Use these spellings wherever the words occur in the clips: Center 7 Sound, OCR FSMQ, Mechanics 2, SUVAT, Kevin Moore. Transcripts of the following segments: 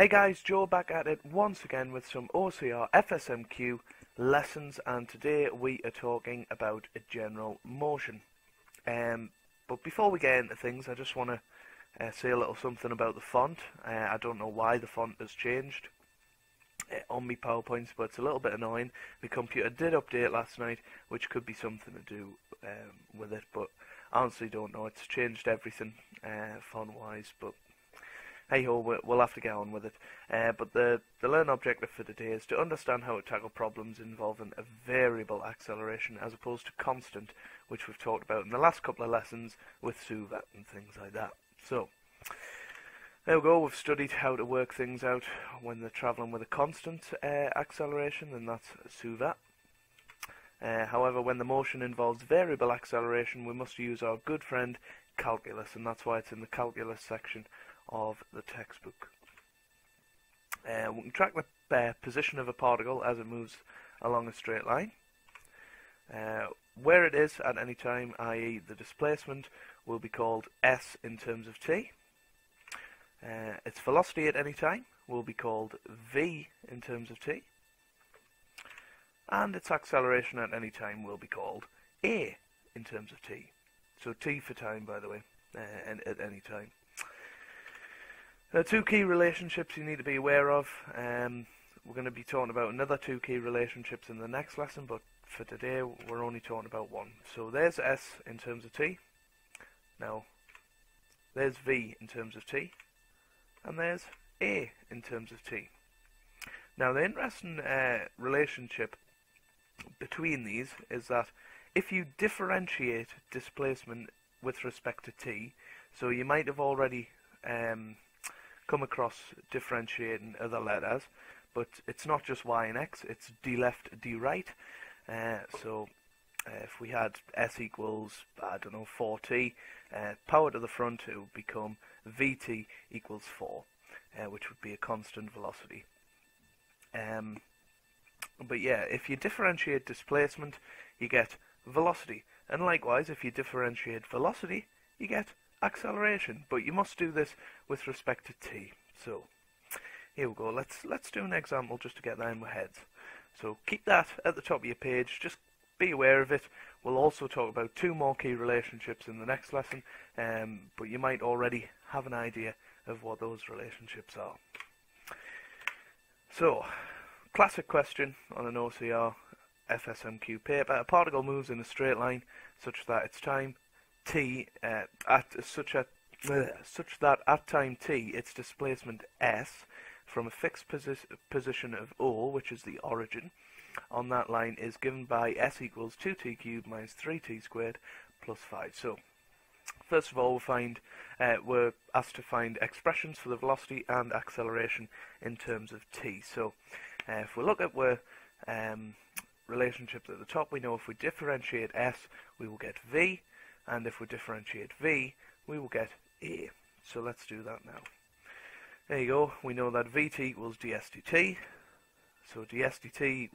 Hey guys, Joe back at it once again with some OCR FSMQ lessons, and today we are talking about general motion. But before we get into things, I just want to say a little something about the font. I don't know why the font has changed on my PowerPoints, but it's a little bit annoying. The computer did update last night, which could be something to do with it, but I honestly don't know. It's changed everything font-wise, but hey ho, we'll have to get on with it. But the learn objective for today is to understand how to tackle problems involving a variable acceleration as opposed to constant, which we've talked about in the last couple of lessons with SUVAT and things like that. So there we go, we've studied how to work things out when they're travelling with a constant acceleration, and that's SUVAT. However, when the motion involves variable acceleration, we must use our good friend calculus, and that's why it's in the calculus section of the textbook. We can track the position of a particle as it moves along a straight line. Where it is at any time, i.e. the displacement, will be called s in terms of t. Its velocity at any time will be called v in terms of t. And its acceleration at any time will be called a in terms of t. So t for time, by the way, and at any time. There are two key relationships you need to be aware of. We're going to be talking about another two key relationships in the next lesson, but for today we're only talking about one. So there's s in terms of t. Now there's v in terms of t, and there's a in terms of t. Now the interesting relationship between these is that if you differentiate displacement with respect to t, so you might have already come across differentiating other letters, but it's not just y and x, it's d left, d right. So if we had s equals, I don't know, 4t, power to the front, it would become vt equals 4, which would be a constant velocity. But yeah, if you differentiate displacement, you get velocity, and likewise if you differentiate velocity, you get acceleration, but you must do this with respect to t. So here we go, let's do an example just to get that in our heads. So keep that at the top of your page, just be aware of it. We'll also talk about two more key relationships in the next lesson, but you might already have an idea of what those relationships are. So classic question on an OCR FSMQ paper: a particle moves in a straight line such that its time t at time t its displacement s from a fixed position of O, which is the origin, on that line is given by s equals 2t cubed minus 3t squared plus 5. So first of all, we're asked to find expressions for the velocity and acceleration in terms of t. So if we look at where relationships at the top, we know if we differentiate s we will get v, and if we differentiate v we will get a. So let's do that now. There you go, we know that vt equals dsdt, so dsdt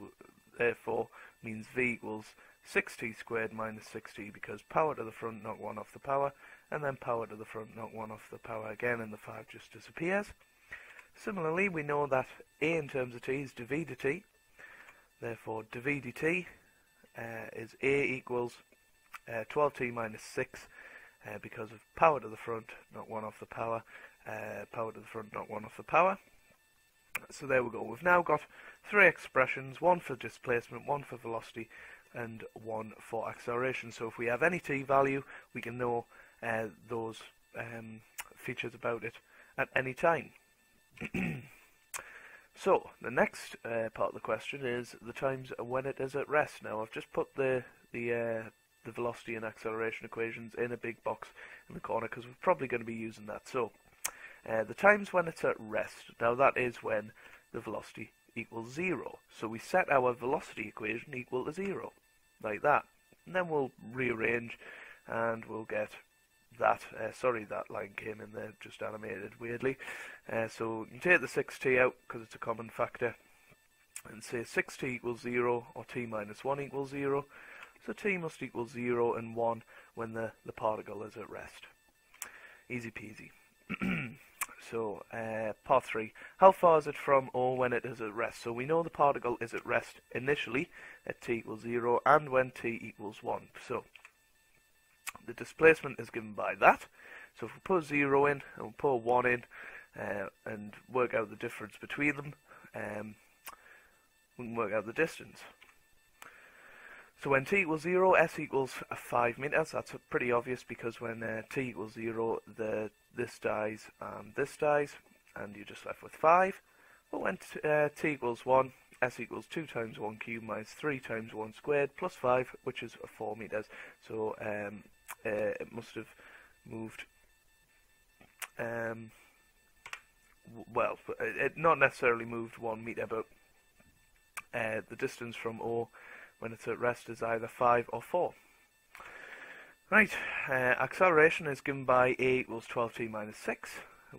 therefore means v equals 6t squared minus 6t, because power to the front knock 1 off the power, and then power to the front knock 1 off the power again, and the 5 just disappears. Similarly, we know that a in terms of t is dv dt, therefore dv dt is a equals 12t minus 6, because of power to the front knock 1 off the power, power to the front knock 1 off the power. So there we go, we've now got three expressions, one for displacement, one for velocity, and one for acceleration. So if we have any t value, we can know those features about it at any time. So the next part of the question is the times when it is at rest. Now I've just put the velocity and acceleration equations in a big box in the corner, because we're probably going to be using that. So the times when it's at rest, now that is when the velocity equals 0, so we set our velocity equation equal to 0 like that, and then we'll rearrange and we'll get that. Sorry, that line came in there just animated weirdly. So you can take the 6t out because it's a common factor and say 6t equals 0 or t minus 1 equals 0, so t must equal 0 and 1 when the particle is at rest. Easy peasy. So part 3, how far is it from or when it is at rest? So we know the particle is at rest initially at t equals 0 and when t equals 1. So the displacement is given by that. So if we put 0 in and we put 1 in and work out the difference between them, we can work out the distance. So when t equals 0, s equals 5 metres. That's pretty obvious because when t equals 0, this dies and this dies, and you're just left with 5. But when t equals 1, s equals 2 times 1 cubed minus 3 times 1 squared plus 5, which is 4 metres. So it must have moved... well, it not necessarily moved 1 metre, but the distance from O when it's at rest is either 5 or 4. Right, acceleration is given by a equals 12t minus 6.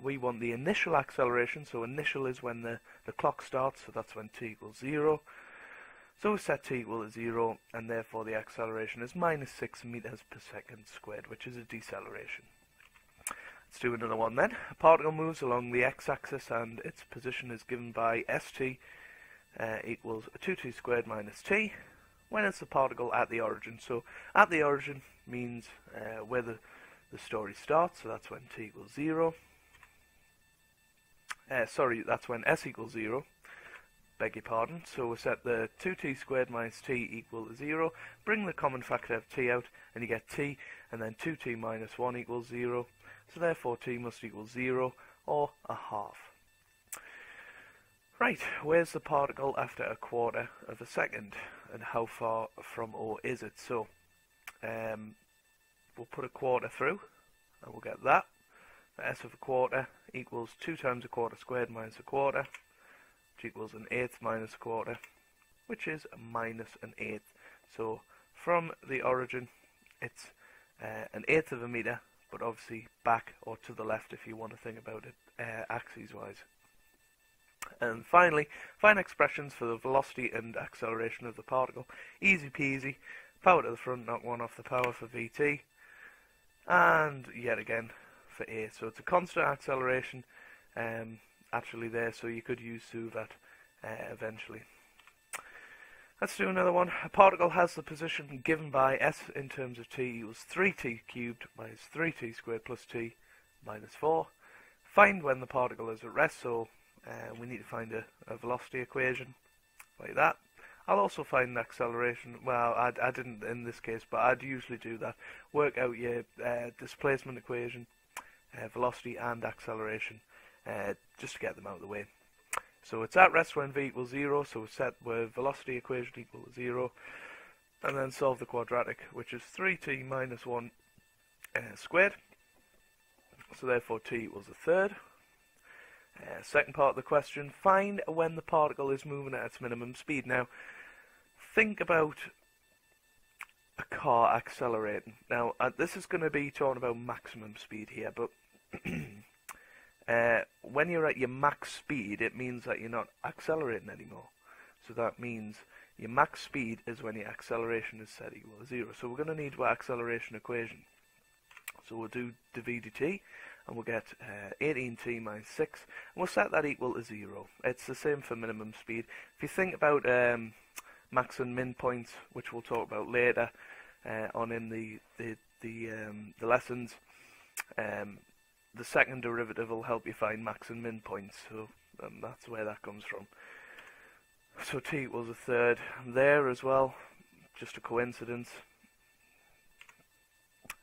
We want the initial acceleration, so initial is when the clock starts, so that's when t equals 0. So we set t equal to 0, and therefore the acceleration is minus 6 meters per second squared, which is a deceleration. Let's do another one then. A particle moves along the x-axis, and its position is given by st equals 2t squared minus t. When is the particle at the origin? So at the origin means where the story starts, so that's when t equals 0. Sorry, that's when s equals 0. Beg your pardon. So we set the 2t squared minus t equal to 0. Bring the common factor of t out, and you get t, and then 2t minus 1 equals 0. So therefore t must equal 0, or a half. Right, where's the particle after a quarter of a second, and how far from O is it? So, we'll put a quarter through, and we'll get that. The S of a quarter equals 2 times a quarter squared minus a quarter, which equals an eighth minus a quarter, which is minus an eighth. So, from the origin, it's an eighth of a metre, but obviously back or to the left if you want to think about it axes-wise. And finally, find expressions for the velocity and acceleration of the particle. Easy peasy. Power to the front, knock one off the power for vt. And yet again for a. So it's a constant acceleration actually there, so you could use SUVAT eventually. Let's do another one. A particle has the position given by s in terms of t equals 3t cubed minus 3t squared plus t minus 4. Find when the particle is at rest, so we need to find a velocity equation like that. I'll also find the acceleration. Well, I didn't in this case, but I'd usually do that. Work out your displacement equation, velocity and acceleration, just to get them out of the way. So it's at rest when v equals 0, so we set where velocity equation equal to 0, and then solve the quadratic, which is 3t minus 1 squared. So therefore t equals a third. Second part of the question, find when the particle is moving at its minimum speed. Now, think about a car accelerating. Now, this is going to be talking about maximum speed here, but when you're at your max speed, it means that you're not accelerating anymore. So that means your max speed is when your acceleration is set equal to 0. So we're going to need our acceleration equation. So we'll do dv dt, and we'll get 18t minus 6, and we'll set that equal to 0. It's the same for minimum speed. If you think about max and min points, which we'll talk about later on in the lessons, the second derivative will help you find max and min points, so that's where that comes from. So t equals a third there as well, just a coincidence.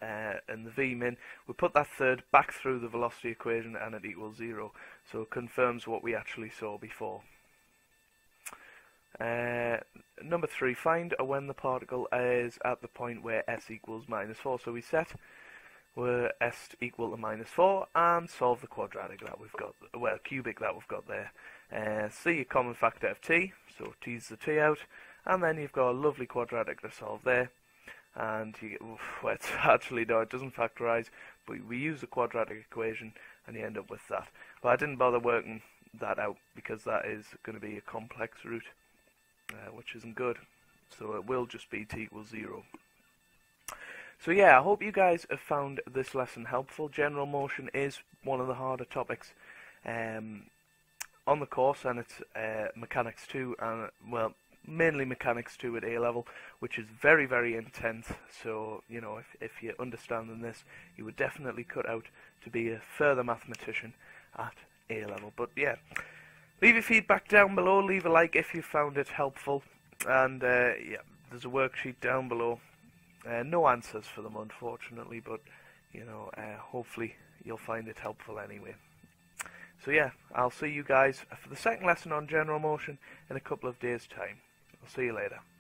And the v min, we put that third back through the velocity equation and it equals 0, so it confirms what we actually saw before. Number 3, find when the particle is at the point where s equals minus 4. So we set where s equal to minus 4 and solve the quadratic that we've got, well, cubic that we've got there. See your common factor of t, so t's the t out, and then you've got a lovely quadratic to solve there. And you get, well, it's actually, no, it doesn't factorise, but we use the quadratic equation and you end up with that. But I didn't bother working that out because that is going to be a complex root, which isn't good. So it will just be t equals 0. So yeah, I hope you guys have found this lesson helpful. General motion is one of the harder topics on the course, and it's Mechanics 2, and well, mainly Mechanics 2 at A-level, which is very, very intense. So, you know, if you're understanding this, you would definitely cut out to be a further mathematician at A-level. But yeah, leave your feedback down below, leave a like if you found it helpful, and yeah, there's a worksheet down below. No answers for them, unfortunately, but, you know, hopefully you'll find it helpful anyway. So yeah, I'll see you guys for the second lesson on general motion in a couple of days' time. I'll see you later.